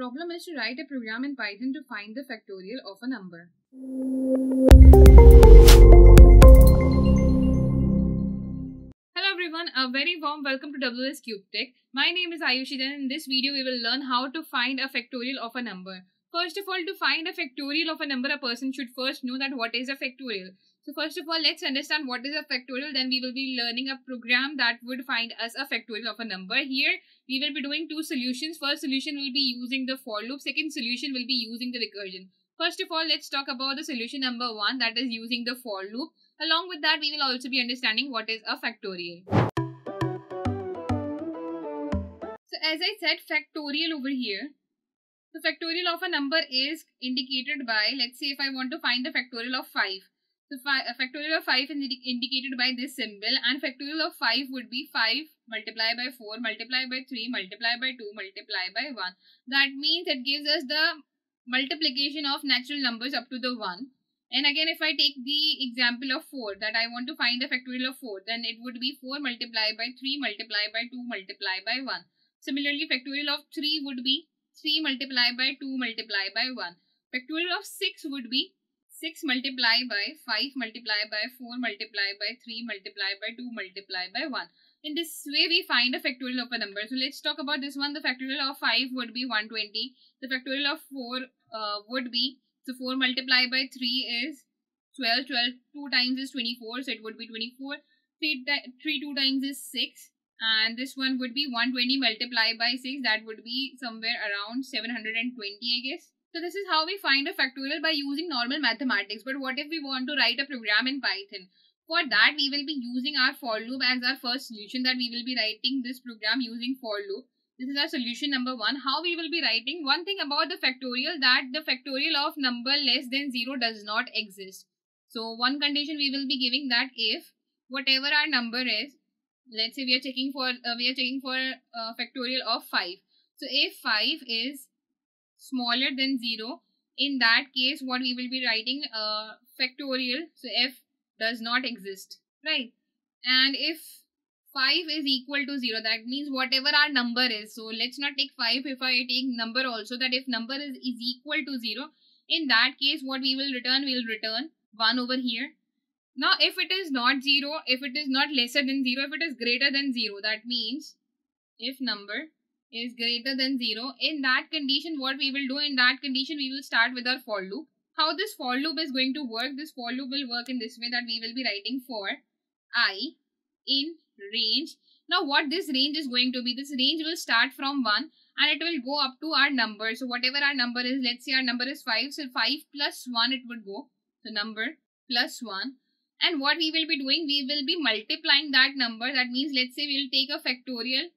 Problem is to write a program in Python to find the factorial of a number. Hello everyone, a very warm welcome to WS Cubetech. My name is Ayushi and in this video we will learn how to find a factorial of a number. First of all, to find a factorial of a number, a person should first know that what is a factorial. So first of all, let's understand what is a factorial. Then we will be learning a program that would find us a factorial of a number. Here we will be doing two solutions. First solution will be using the for loop. Second solution will be using the recursion. First of all, let's talk about the solution number 1, that is using the for loop. Along with that, we will also be understanding what is a factorial. So as I said, factorial over here. The factorial of a number is indicated by, let's say if I want to find the factorial of 5. So factorial of 5 is indicated by this symbol, and factorial of 5 would be 5 multiplied by 4 multiplied by 3 multiplied by 2 multiplied by 1. That means it gives us the multiplication of natural numbers up to the 1. And again, if I take the example of 4, that I want to find the factorial of 4, then it would be 4 multiplied by 3 multiplied by 2 multiplied by 1. Similarly, factorial of 3 would be 3 multiplied by 2 multiplied by 1. Factorial of 6 would be 6 multiplied by 5 multiplied by 4 multiplied by 3 multiplied by 2 multiplied by 1. In this way, we find a factorial of a number. So let's talk about this one. The factorial of 5 would be 120. The factorial of 4 would be, so 4 multiplied by 3 is 12. 12 2 times is 24. So it would be 24. 3 2 times is 6. And this one would be 120 multiplied by 6. That would be somewhere around 720, I guess. So this is how we find a factorial by using normal mathematics. But what if we want to write a program in Python? For that, we will be using our for loop as our first solution, that we will be writing this program using for loop. This is our solution number 1. How we will be writing? One thing about the factorial, that the factorial of number less than 0 does not exist. So one condition we will be giving, that if whatever our number is, let's say we are checking for factorial of 5. So if 5 is smaller than 0, in that case what we will be writing, factorial, so f does not exist, right? And if 5 is equal to 0, that means whatever our number is, so let's not take 5, if I take number also, that if number is equal to 0, in that case what we will return, we will return 1 over here. Now if it is not 0, if it is not lesser than 0, if it is greater than 0, that means if number is greater than 0, in that condition what we will do, in that condition we will start with our for loop. How this for loop is going to work? This for loop will work in this way, that we will be writing for I in range. Now what this range is going to be, this range will start from 1 and it will go up to our number. So whatever our number is, let's say our number is 5, so 5 plus 1 it would go, so number plus 1. And what we will be doing, we will be multiplying that number. That means let's say we will take a factorial,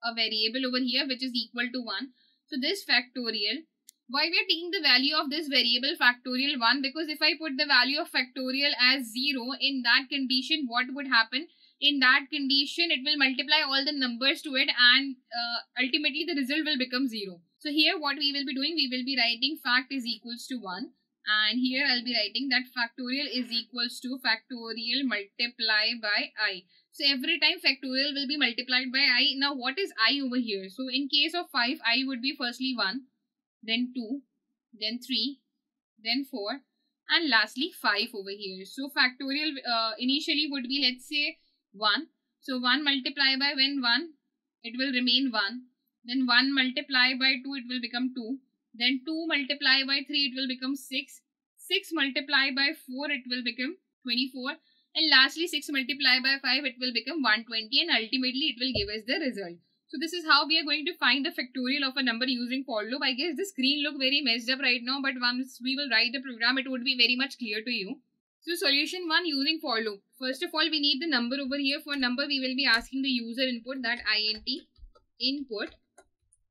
a variable over here which is equal to 1. So this factorial, why we are taking the value of this variable factorial 1? Because if I put the value of factorial as 0, in that condition what would happen? In that condition it will multiply all the numbers to it, and ultimately the result will become 0. So here what we will be doing, we will be writing fact is equals to 1, and here I will be writing that factorial is equals to factorial multiply by I. So every time factorial will be multiplied by I. Now what is I over here? So in case of 5, I would be firstly 1, then 2, then 3, then 4, and lastly 5 over here. So factorial initially would be, let's say 1. So 1 multiplied by, when 1, it will remain 1. Then 1 multiplied by 2, it will become 2. Then 2 multiplied by 3, it will become 6. 6 multiplied by 4, it will become 24. And lastly, 6 multiplied by 5, it will become 120, and ultimately it will give us the result. So this is how we are going to find the factorial of a number using for loop. I guess this screen looks very messed up right now, but once we will write the program, it would be very much clear to you. So solution 1 using for loop. First of all, we need the number over here. For number, we will be asking the user input, that int input,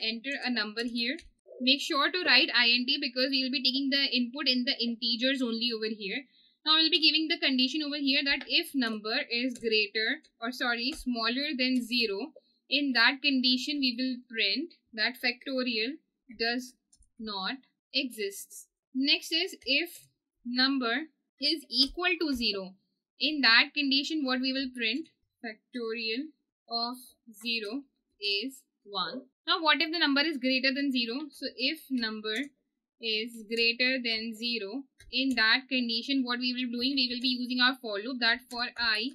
enter a number here. Make sure to write int because we will be taking the input in the integers only over here. Now we'll be giving the condition over here, that if number is greater or smaller than 0, in that condition we will print that factorial does not exist. Next is if number is equal to 0, in that condition what we will print, factorial of 0 is 1. Now what if the number is greater than 0? So if number is greater than 0, in that condition what we will be doing, we will be using our for loop, that for I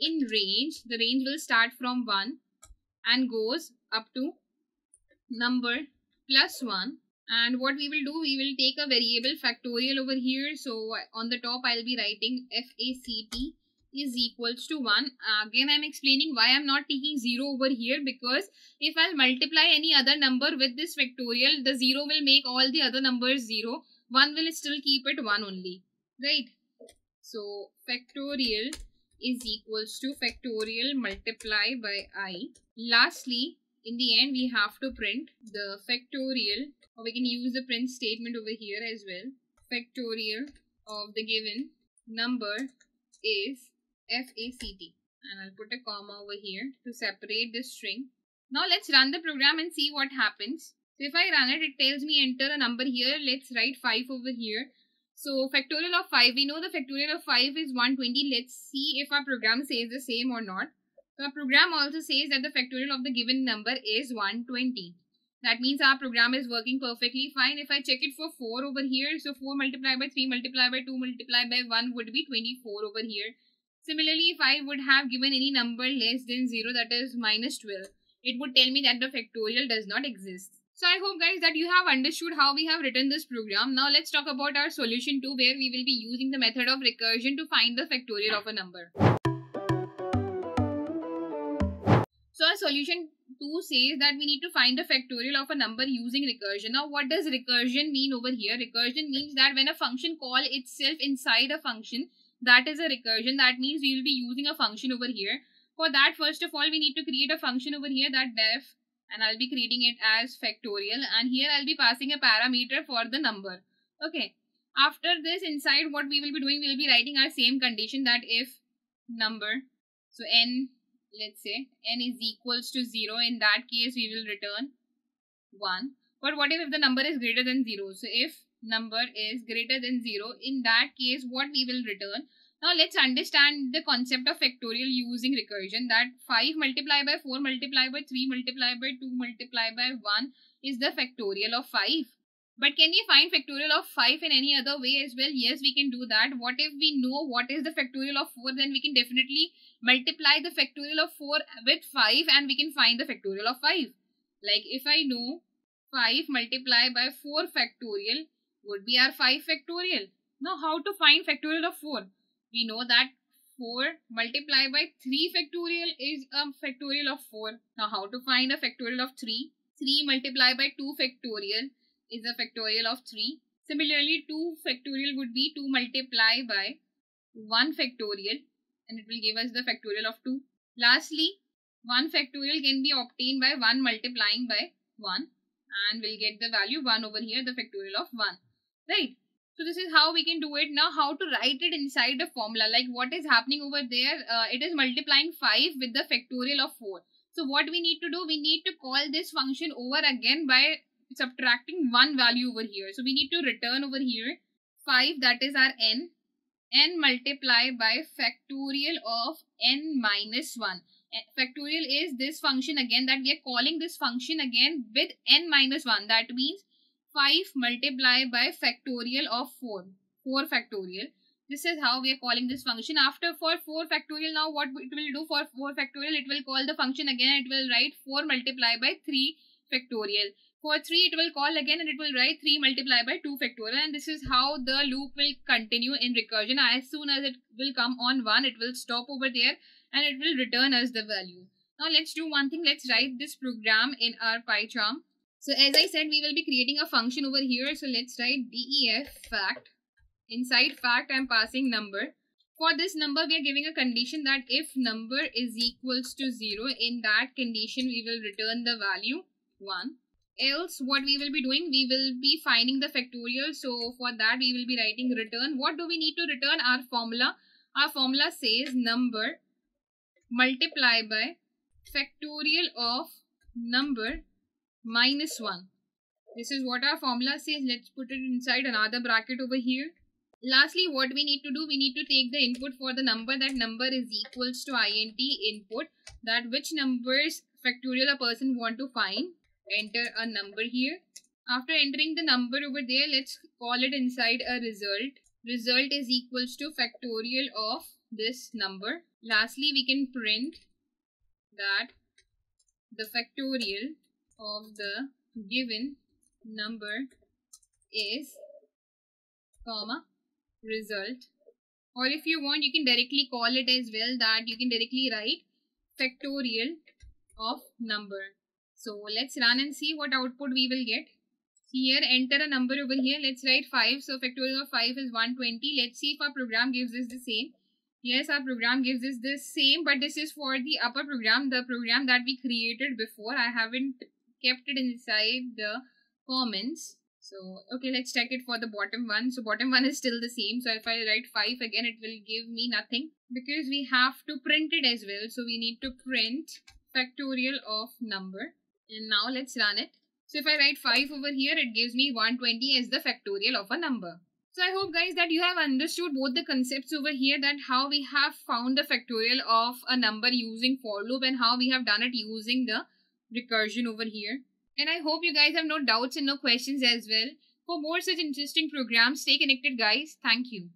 in range, the range will start from 1 and goes up to number plus 1. And what we will do, we will take a variable factorial over here. So on the top, I'll be writing fact is equals to 1. Again, I'm explaining why I'm not taking 0 over here, because if I'll multiply any other number with this factorial, the 0 will make all the other numbers 0. 1 will still keep it 1 only, right? So factorial is equals to factorial multiply by I. Lastly, in the end, we have to print the factorial, or we can use the print statement over here as well. Factorial of the given number is fact. And I'll put a comma over here to separate this string. Now let's run the program and see what happens. So if I run it, it tells me enter a number here. Let's write 5 over here. So factorial of 5, we know the factorial of 5 is 120. Let's see if our program says the same or not. So our program also says that the factorial of the given number is 120. That means our program is working perfectly fine. If I check it for 4 over here, so 4 multiplied by 3 multiplied by 2 multiplied by 1 would be 24 over here. Similarly, if I would have given any number less than 0, that is minus 12, it would tell me that the factorial does not exist. So I hope guys that you have understood how we have written this program. Now let's talk about our solution 2, where we will be using the method of recursion to find the factorial of a number. So our solution 2 says that we need to find the factorial of a number using recursion. Now what does recursion mean over here? Recursion means that when a function calls itself inside a function, that is a recursion. That means we will be using a function over here. For that, first of all, we need to create a function over here, that def, and I'll be creating it as factorial, and here I'll be passing a parameter for the number. Okay. After this, inside what we will be doing, we'll be writing our same condition, that if number, so n, let's say n is equals to 0, in that case we will return 1. But what if the number is greater than 0? So if number is greater than 0, in that case what we will return? Now let's understand the concept of factorial using recursion, that 5 multiplied by 4 multiplied by 3 multiplied by 2 multiplied by 1 is the factorial of 5. But can we find factorial of 5 in any other way as well? Yes, we can do that. What if we know what is the factorial of 4, then we can definitely multiply the factorial of 4 with 5 and we can find the factorial of 5. Like if I know 5 multiplied by 4 factorial would be our 5 factorial. Now how to find factorial of 4? We know that 4 multiplied by 3 factorial is a factorial of 4. Now how to find a factorial of 3? 3 multiplied by 2 factorial is a factorial of 3. Similarly, 2 factorial would be 2 multiplied by 1 factorial, and it will give us the factorial of 2. Lastly, 1 factorial can be obtained by 1 multiplying by 1, and we'll get the value 1 over here, the factorial of 1. Right? So this is how we can do it. Now how to write it inside the formula, like what is happening over there, it is multiplying 5 with the factorial of 4. So what we need to do, we need to call this function over again by subtracting one value over here. So we need to return over here 5, that is our n. n multiplied by factorial of n minus 1. Factorial is this function again, that we are calling this function again with n minus 1. That means 5 multiplied by factorial of 4. 4 factorial. This is how we are calling this function. After for 4 factorial, now what it will do for 4 factorial, it will call the function again. It will write 4 multiplied by 3 factorial. For 3, it will call again and it will write 3 multiplied by 2 factorial, and this is how the loop will continue in recursion. As soon as it will come on 1, it will stop over there and it will return us the value. Now let's do one thing. Let's write this program in our PyCharm. So as I said, we will be creating a function over here. So let's write def fact. Inside fact, I'm passing number. For this number, we are giving a condition that if number is equals to 0, in that condition, we will return the value 1. Else, what we will be doing, we will be finding the factorial. So for that, we will be writing return. What do we need to return? Our formula. Our formula says number multiplied by factorial of number minus 1. This is what our formula says. Let's put it inside another bracket over here. Lastly, what we need to do, we need to take the input for the number. That number is equals to int input, that which numbers factorial a person want to find. Enter a number here. After entering the number over there, let's call it inside a result. Result is equals to factorial of this number. Lastly, we can print that the factorial of the given number is comma result, or if you want you can directly call it as well, that you can directly write factorial of number. So let's run and see what output we will get. Here enter a number over here, let's write 5. So factorial of 5 is 120. Let's see if our program gives us the same. Yes, our program gives us the same, but this is for the upper program, the program that we created before. I haven't kept it inside the comments. So, okay, let's check it for the bottom one. So, bottom one is still the same. So, if I write 5 again, it will give me nothing because we have to print it as well. So, we need to print factorial of number. And now, let's run it. So, if I write 5 over here, it gives me 120 as the factorial of a number. So, I hope guys that you have understood both the concepts over here, that how we have found the factorial of a number using for loop and how we have done it using the recursion over here. And I hope you guys have no doubts and no questions as well. For more such interesting programs, stay connected guys. Thank you.